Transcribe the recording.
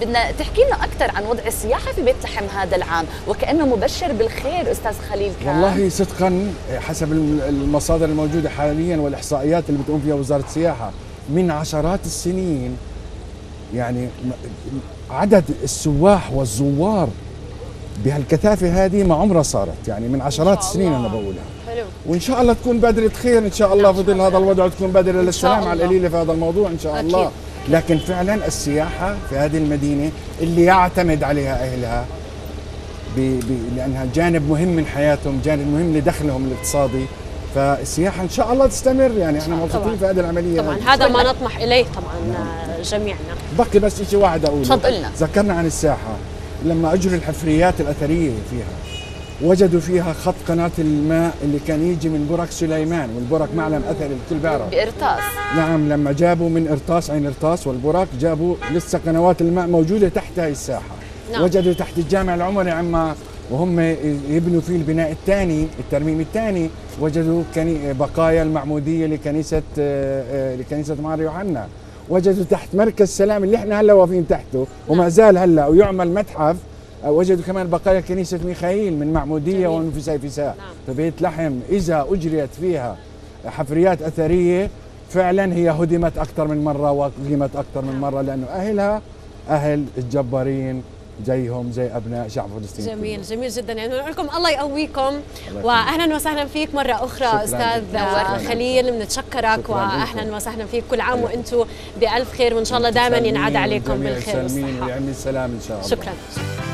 بدنا تحكي لنا أكثر عن وضع السياحة في بيت لحم هذا العام، وكأنه مبشر بالخير أستاذ خليل. كان والله صدقا حسب المصادر الموجودة حاليا والإحصائيات اللي بتقوم فيها وزارة السياحة من عشرات السنين، يعني عدد السواح والزوار بهالكثافة هذه ما عمرها صارت، يعني من عشرات السنين أنا بقولها. حلو. وإن شاء الله تكون بادرة خير إن شاء الله بظل هذا الوضع، وتكون بادرة للسلام على القليلة في هذا الموضوع إن شاء الله. لكن فعلا السياحة في هذه المدينة اللي يعتمد عليها أهلها لأنها جانب مهم من حياتهم، جانب مهم لدخلهم الاقتصادي، فالسياحة إن شاء الله تستمر. يعني إحنا مبسوطين في هذه العملية طبعا، هذا ما نطمح إليه طبعا جميعنا. بقي بس شيء واحد أقوله. تفضلنا. ذكرنا عن الساحة، لما أجروا الحفريات الأثرية فيها وجدوا فيها خط قناة الماء اللي كان يجي من برك سليمان، والبرك معلم أثري الكل بيعرف بإرطاس. نعم، لما جابوا من إرطاس عين إرطاس والبرك جابوا لسه قنوات الماء موجودة تحت هاي الساحة. نعم. وجدوا تحت الجامع العمري عما وهم يبنوا فيه البناء الثاني الترميم الثاني وجدوا بقايا المعمودية لكنيسة ماري يوحنا. وجدوا تحت مركز سلام اللي احنا هلا واقفين تحته وما زال هلا ويعمل متحف، وجدوا كمان بقايا كنيسة ميخائيل من معمودية ونفساء. فبيت لحم إذا أجريت فيها حفريات أثرية فعلا هي هدمت أكثر من مرة وقيمت أكثر من مرة، لأنه أهلها أهل الجبارين زيهم زي أبناء شعب فلسطين. جميل كله. جميل جدا، يعني نقول لكم الله يقويكم وأهلا وسهلا فيك مرة أخرى. شكراً أستاذ خليل، بنتشكرك وأهلا وسهلا فيك. كل عام وأنتم بألف خير، وإن شاء الله دائما ينعاد عليكم بالخير والصحة. سلمين ويعمل سلام إن شاء الله. شكرا.